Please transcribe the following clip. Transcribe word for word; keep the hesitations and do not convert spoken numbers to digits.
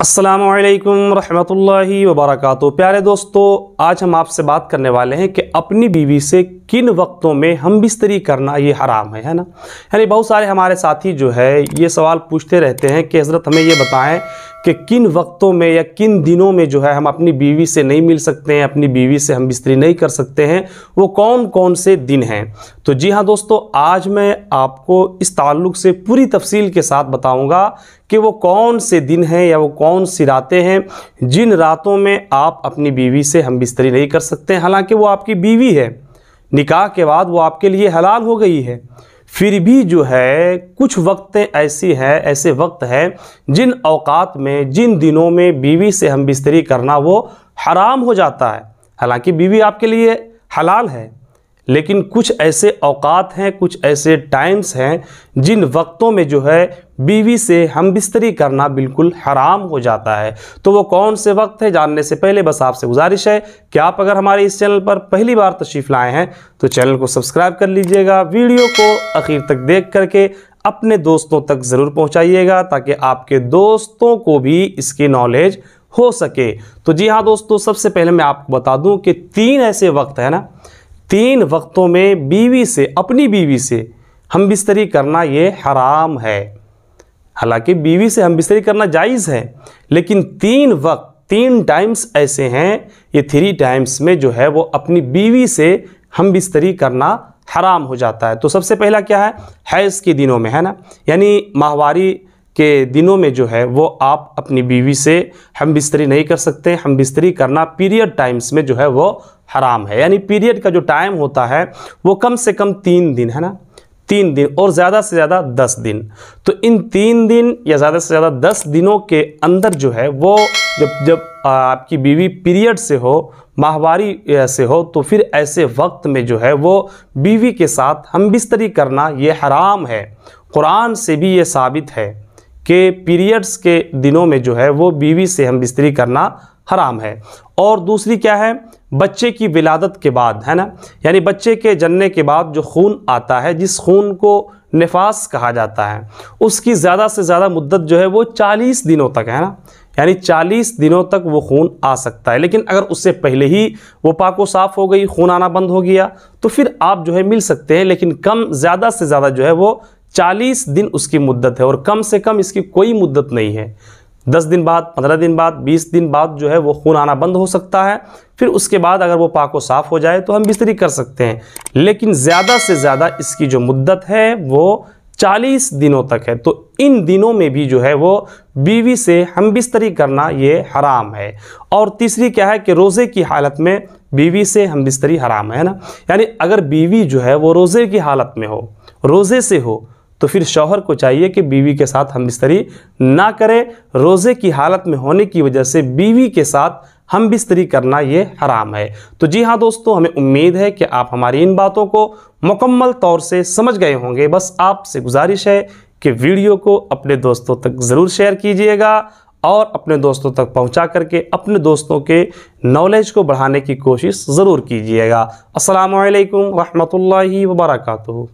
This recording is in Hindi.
अस्सलामु अलैकुम रहमतुल्लाहि व बरकातहू। प्यारे दोस्तों, आज हम आपसे बात करने वाले हैं कि अपनी बीवी से किन वक्तों में हम बिस्तरी करना ये हराम है है ना। यानी बहुत सारे हमारे साथी जो है ये सवाल पूछते रहते हैं कि हज़रत हमें ये बताएं कि किन वक्तों में या किन दिनों में जो है हम अपनी बीवी से नहीं मिल सकते हैं, अपनी बीवी से हम बिस्तरी नहीं कर सकते हैं, वो कौन कौन से दिन हैं। तो जी हाँ दोस्तों, आज मैं आपको इस ताल्लुक़ से पूरी तफसील के साथ बताऊंगा कि वो कौन से दिन हैं या वो कौन सी रातें हैं जिन रातों में आप अपनी बीवी से हम बिस्तरी नहीं कर सकते हैं। हालांकि वो आपकी बीवी है, निकाह के बाद वो आपके लिए हलाल हो गई है, फिर भी जो है कुछ वक्तें ऐसी हैं, ऐसे वक्त हैं जिन औकात में, जिन दिनों में बीवी से हम बिस्तरी करना वो हराम हो जाता है। हालांकि बीवी आपके लिए हलाल है, लेकिन कुछ ऐसे औकात हैं, कुछ ऐसे टाइम्स हैं जिन वक्तों में जो है बीवी से हम बिस्तरी करना बिल्कुल हराम हो जाता है। तो वो कौन से वक्त है जानने से पहले बस आपसे गुजारिश है कि आप अगर हमारे इस चैनल पर पहली बार तशरीफ़ लाए हैं तो चैनल को सब्सक्राइब कर लीजिएगा, वीडियो को आखिर तक देख करके अपने दोस्तों तक ज़रूर पहुँचाइएगा ताकि आपके दोस्तों को भी इसकी नॉलेज हो सके। तो जी हाँ दोस्तों, सबसे पहले मैं आपको बता दूँ कि तीन ऐसे वक्त है ना, तीन वक्तों में बीवी से, अपनी बीवी से हम बिस्तरी करना ये हराम है। हालांकि बीवी से हम बिस्तरी करना जायज़ है, लेकिन तीन वक्त, तीन टाइम्स ऐसे हैं, ये थ्री टाइम्स में जो है वो अपनी बीवी से हम बिस्तरी करना हराम हो जाता है। तो सबसे पहला क्या है, हैज़ के दिनों में है ना, यानी माहवारी के दिनों में जो है वो आप अपनी बीवी से हम बिस्तरी नहीं कर सकते। हम बिस्तरी करना पीरियड टाइम्स में जो है वो हराम है, यानी पीरियड का जो टाइम होता है वो कम से कम तीन दिन है ना, तीन दिन और ज़्यादा से ज़्यादा दस दिन। तो इन तीन दिन या ज़्यादा से ज़्यादा दस दिनों के अंदर जो है वो जब जब आपकी बीवी पीरियड से हो, माहवारी से हो, तो फिर ऐसे वक्त में जो है वो बीवी के साथ हम बिस्तरी करना ये हराम है। कुरान से भी ये साबित है कि पीरियड्स के दिनों में जो है वो बीवी से हम बिस्तरी करना हराम है। और दूसरी क्या है, बच्चे की विलादत के बाद है ना, यानी बच्चे के जन्ने के बाद जो खून आता है, जिस खून को निफास कहा जाता है, उसकी ज़्यादा से ज़्यादा मुद्दत जो है वो चालीस दिनों तक है ना, यानी चालीस दिनों तक वो खून आ सकता है। लेकिन अगर उससे पहले ही वो पाको साफ़ हो गई, खून आना बंद हो गया, तो फिर आप जो है मिल सकते हैं, लेकिन कम ज़्यादा से ज़्यादा जो है वो चालीस दिन उसकी मुद्दत है और कम से कम इसकी कोई मुद्दत नहीं है। दस दिन बाद, पंद्रह दिन बाद, बीस दिन बाद जो है वो खून आना बंद हो सकता है, फिर उसके बाद अगर वो पाको साफ़ हो जाए तो हम बिस्तरी कर सकते हैं, लेकिन ज़्यादा से ज़्यादा इसकी जो मुद्दत है वो चालीस दिनों तक है। तो इन दिनों में भी जो है वो बीवी से हम बिस्तरी करना ये हराम है। और तीसरी क्या है कि रोज़े की हालत में बीवी से हम बिस्तरी हराम है ना, यानी अगर बीवी जो है वो रोज़े की हालत में हो, रोज़े से हो, तो फिर शौहर को चाहिए कि बीवी के साथ हम बिस्तरी ना करें। रोज़े की हालत में होने की वजह से बीवी के साथ हम बिस्तरी करना ये हराम है। तो जी हाँ दोस्तों, हमें उम्मीद है कि आप हमारी इन बातों को मुकम्मल तौर से समझ गए होंगे। बस आपसे गुजारिश है कि वीडियो को अपने दोस्तों तक ज़रूर शेयर कीजिएगा और अपने दोस्तों तक पहुंचा करके अपने दोस्तों के नॉलेज को बढ़ाने की कोशिश ज़रूर कीजिएगा। अस्सलामु अलैकुम रहमतुल्लाहि व बरकातहू।